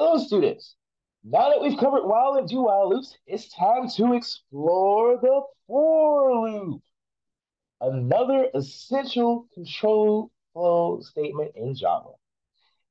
Hello, students. Now that we've covered while and do while loops, it's time to explore the for loop, another essential control flow statement in Java.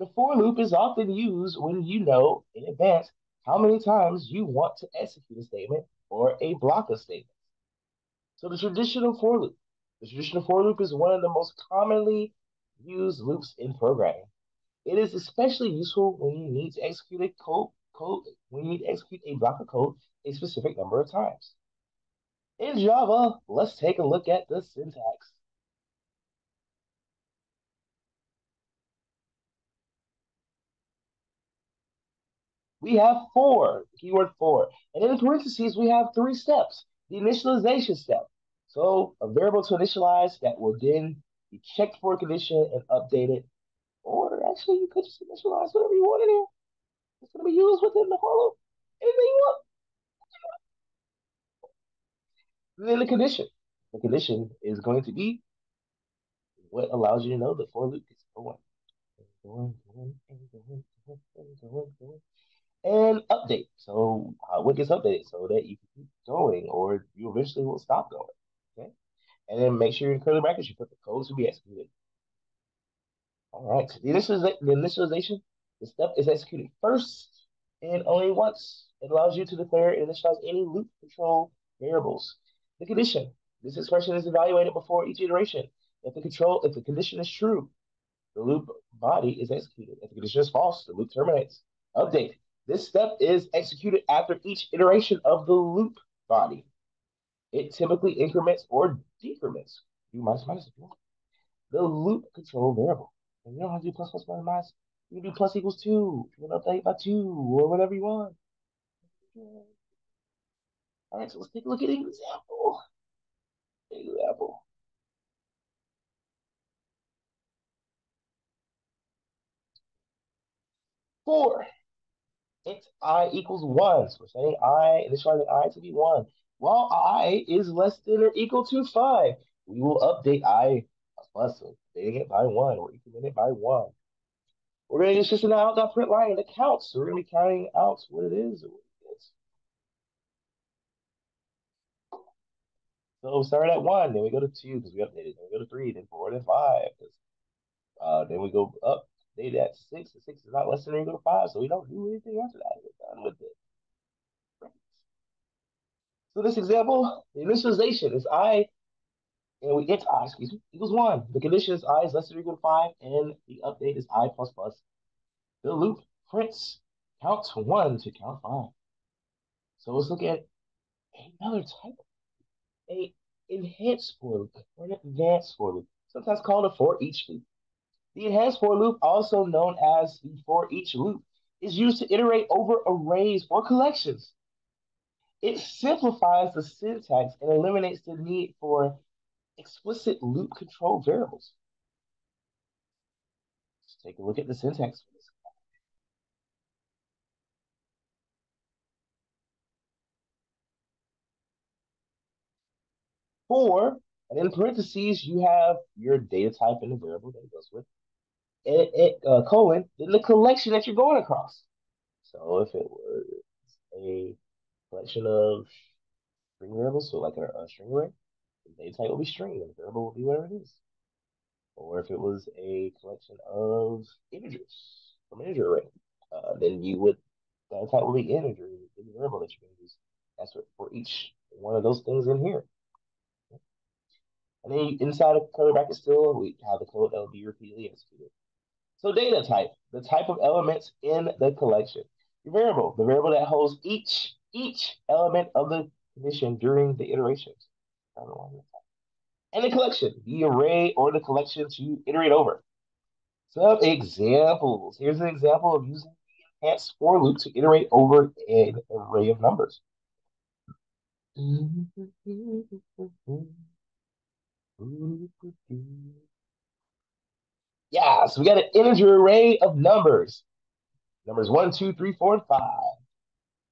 The for loop is often used when you know in advance how many times you want to execute a statement or a block of statements. So the traditional for loop is one of the most commonly used loops in programming. It is especially useful when you need to execute a block of code a specific number of times. In Java, let's take a look at the syntax. We have for, keyword for, and in parentheses, we have three steps. The initialization step, so a variable to initialize that will then be checked for a condition and updated. Or actually, you could just initialize whatever you want in here. It's going to be used within the for loop. Anything you want. And then the condition. The condition is going to be what allows you to know the for loop is going. And update. So what gets updated so that you can keep going or you eventually will stop going. Okay. And then make sure in curly brackets you put the codes to be executed. All right. So the initialization, the step is executed first and only once. It allows you to declare and initialize any loop control variables. The condition. This expression is evaluated before each iteration. If the condition is true, the loop body is executed. If the condition is false, the loop terminates. Update. This step is executed after each iteration of the loop body. It typically increments or decrements. Do minus if you want. The loop control variable. And you don't have to do ++, -. You can do += 2. You can update by 2 or whatever you want. All right, so let's take a look at an example. For int I equals 1. So we're saying initializing I to be 1. While I is less than or equal to 5, we will update I plus, so updating it by 1 or incrementing it by 1. We're going to use just an out.print line that counts. So we're going to be carrying out what it is or what it is. So we started at 1, then we go to 2 because we updated, then we go to 3, then 4, then 5. Then we go up. They did that 6, and 6 is not less than or equal to 5, so we don't do anything after that. We're done with it. Right. So this example, the initialization is I, and we int I, excuse me, equals 1. The condition is I is less than or equal to 5, and the update is I ++. The loop prints count 1 to count 5. So let's look at another type, an enhanced for loop, or an advanced for loop, sometimes called a for each loop. The enhanced for loop, also known as the for each loop, is used to iterate over arrays or collections. It simplifies the syntax and eliminates the need for explicit loop control variables. Let's take a look at the syntax for this. For, and in parentheses, you have your data type and the variable that it goes with. colon, then the collection that you're going across. So if it was a collection of string variables, so like a string array, the data type will be string and the variable will be whatever it is. Or if it was a collection of integers from an integer array, then you would, the data type will be integer, the variable that you're going to use. That's what, for each one of those things in here. And then inside of curly brackets still, we have the code that will be repeatedly executed. So data type, the type of elements in the collection. Your variable, the variable that holds each element of the condition during the iterations. And the collection, the array or the collection to iterate over. Some examples. Here's an example of using the enhanced for loop to iterate over an array of numbers. Yeah, so we got an integer array of numbers. Numbers 1, 2, 3, 4, and 5.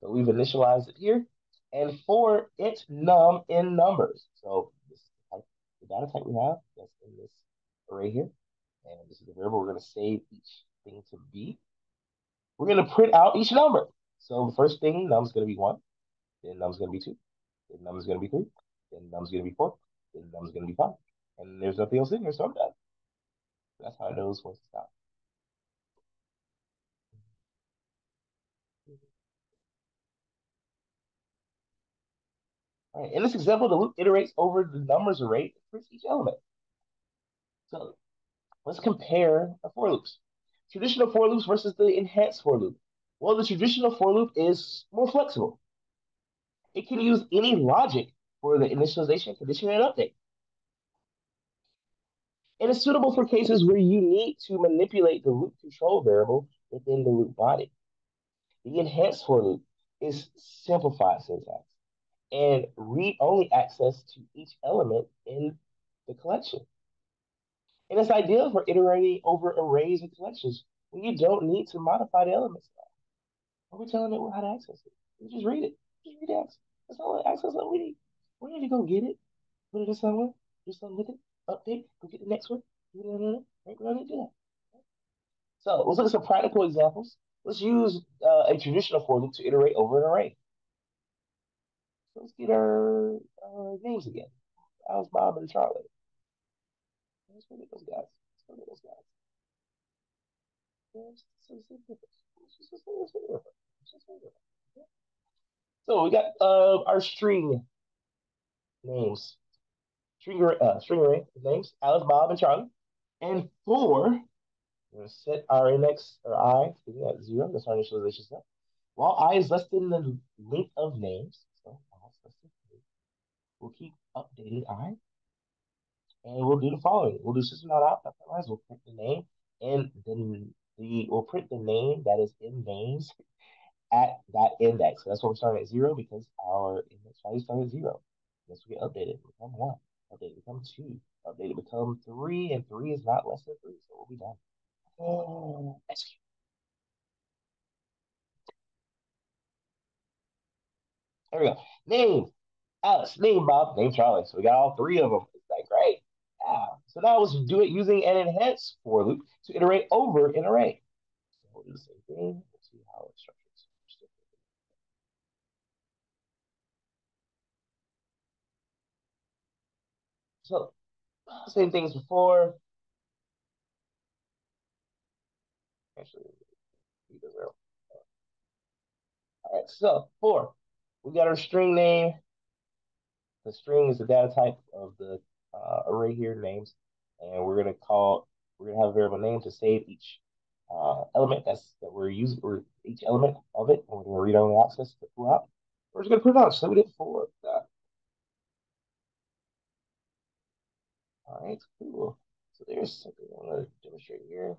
So we've initialized it here. And for int num in numbers. So this is the data type we have that's in this array here. And this is the variable we're going to save each thing to be. we're going to print out each number. So the first thing, num's going to be 1, then num's going to be 2, then num's going to be 3, then num's going to be 4, then num's going to be 5. And there's nothing else in here, so I'm done. That's how it knows when to stop. All right, in this example, the loop iterates over the numbers array and prints each element. So let's compare the for loops. Traditional for loops versus the enhanced for loop. Well, the traditional for loop is more flexible. It can use any logic for the initialization, condition, and update. And it's suitable for cases where you need to manipulate the loop control variable within the loop body. The enhanced for loop is simplified syntax and read-only access to each element in the collection. And it's ideal for iterating over arrays and collections when you don't need to modify the elements at all. We're telling it how to access it. You just read it. Just read it. That's all the access that we need. We need to go get it, put it in somewhere, do something with it, update, go get the next one. We don't need to do that. So let's look at some practical examples. Let's use a traditional for loop to iterate over an array. So let's get our names again. I was Bob and Charlie. Let's go get those guys. Let's go get those guys. So we got our string names. String array names, Alice, Bob, and Charlie. And for, we're going to set our index, or I, at 0. That's our initialization step. While I is less than the length of names, so I is less than 3, we'll keep updating I. And we'll do the following. We'll do system.out.println. We'll print the name, and then we'll print the name that is in names at that index. So that's why we're starting at 0, because our index value started at 0. This will get updated, become 1, updated, become 2, updated, become 3, and 3 is not less than 3, so we'll be done. Oh, execute. There we go. Name Alice, name Bob, name Charlie. So we got all 3 of them. It's like, great. So now let's do it using an enhanced for loop to iterate over an array. So we'll do the same thing. Let's see how it's structured. So same thing as before. Actually, all right. So for we got our string name. The string is the data type of the array here, names, and we're gonna have a variable name to save each element that we're using, or each element of it. And we're gonna read only access to pull out. We're just gonna put it out. So we did before. All right, cool. So there's something I want to demonstrate here.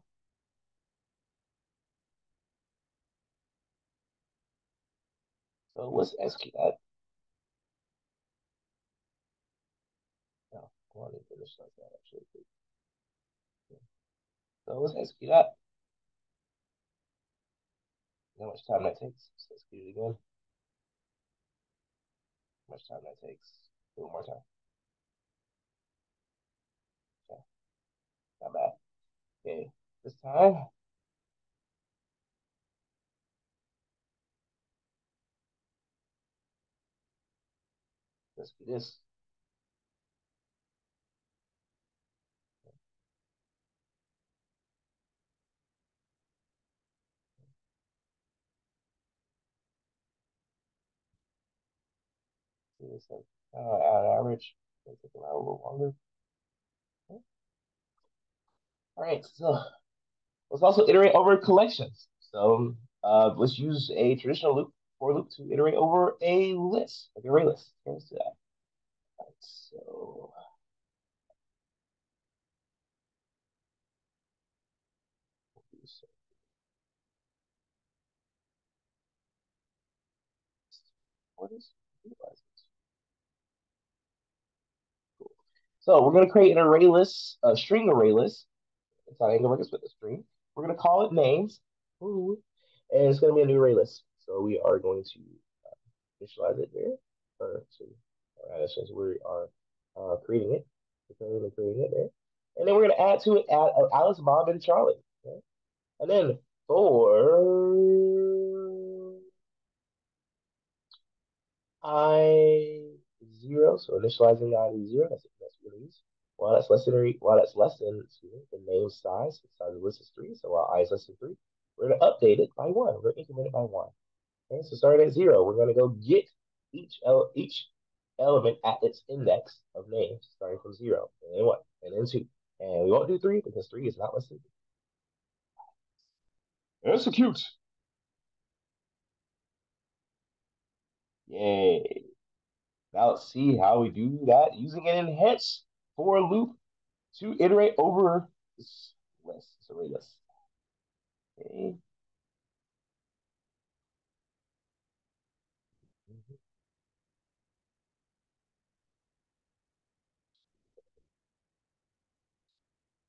So let's execute that. No, I want to finish like that actually. Okay. So let's execute that. How much time that takes? Let's execute it again. How much time that takes? One more time. Not bad. Okay, this time. Let's do this. Okay. See this like on average, it'll take a little longer. All right, so let's also iterate over collections. So let's use a traditional loop, for loop, to iterate over a list, like an array list. Let's do that. All right, so what is this? Cool. So we're going to create an array list, a string array list. It's not angle records, but the string. We're going to call it names. Ooh. And it's going to be a new array list. So we are going to initialize it here. Since we are creating it. We're creating it there. And then we're going to add to it Alice, Bob, and Charlie. Okay? And then store I0. So initializing ID0, that's what it is. While that's less than the name size, the size of the list is 3. So while I is less than 3, we're going to update it by 1. We're going to increment it by 1. Okay, so starting at 0, we're going to go get each element at its index of names, starting from 0, and then 1, and then 2. And we won't do 3 because 3 is not less than 3. Execute. Yay. Now let's see how we do that using an enhanced for loop to iterate over this list, this array list. Okay.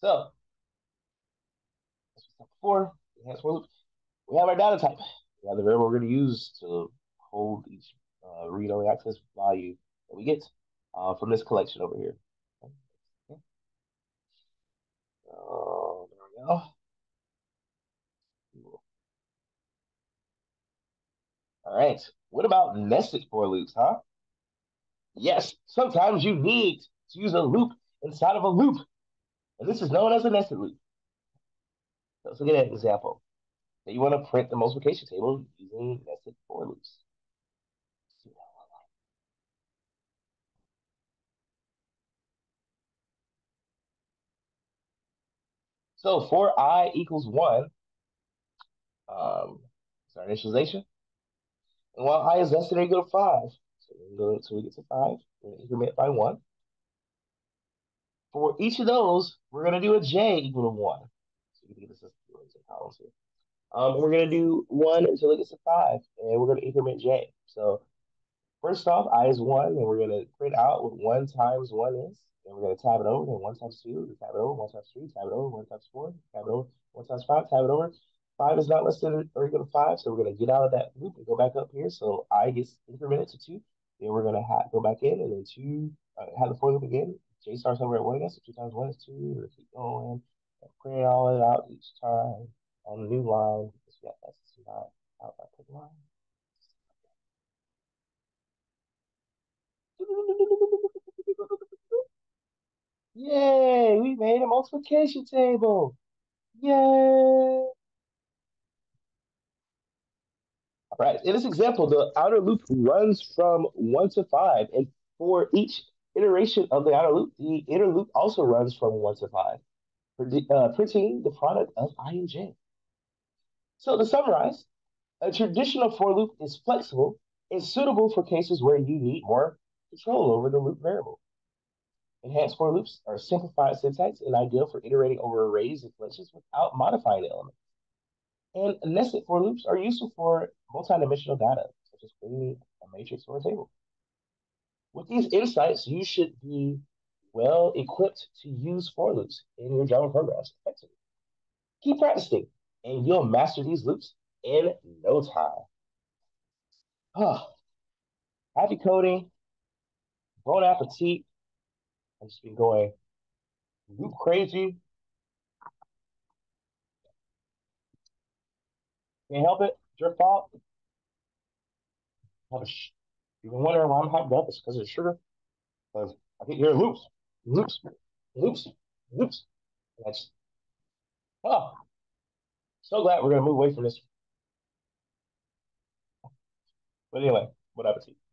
So, as we said before, enhanced for loop, we have our data type. We have the variable we're going to use to hold each read-only access value that we get from this collection over here. Okay. There we go. Cool. All right. What about nested for loops, huh? Yes, sometimes you need to use a loop inside of a loop. And this is known as a nested loop. Let's look at an example. So you want to print the multiplication table using nested for loops. So for I equals 1, it's our initialization. And while I is less than or equal to 5, so we get to 5, we're going to increment by 1. For each of those, we're going to do a j equal to 1. So you can get this in columns here. And we're going to do 1 until it gets to 5, and we're going to increment j. So first off, I is 1, and we're going to print out what 1 times 1 is. And we're going to tab it over, and 1 times 2, tab it over, 1 times 3, tab it over, 1 times 4, tab it over, 1 times 5, tab it over. 5 is not less than or equal to 5, so we're going to get out of that loop and go back up here. So I gets incremented to 2. Then we're going to go back in, and then 2, have the for loop again. J starts over at 1 again, so 2 times 1 is 2. We're going to keep going and print all it out each time on the new line. Because we got S2 line out by the line. Yay! We made a multiplication table. Yay! All right. In this example, the outer loop runs from 1 to 5, and for each iteration of the outer loop, the inner loop also runs from 1 to 5, printing the product of I and j. So to summarize, a traditional for loop is flexible and suitable for cases where you need more control over the loop variable. Enhanced for loops are simplified syntax and ideal for iterating over arrays and collections without modifying the elements. And nested for loops are useful for multidimensional data, such as creating a matrix or a table. With these insights, you should be well equipped to use for loops in your Java programs effectively. Keep practicing, and you'll master these loops in no time. Oh, happy coding, bon appetit. I've just been going loop crazy. Can't help it. It's your fault. You've been wondering why I'm hyped up. It's because of the sugar. Because I keep hearing loops. That's oh, so glad we're gonna move away from this. But anyway, what happened to you?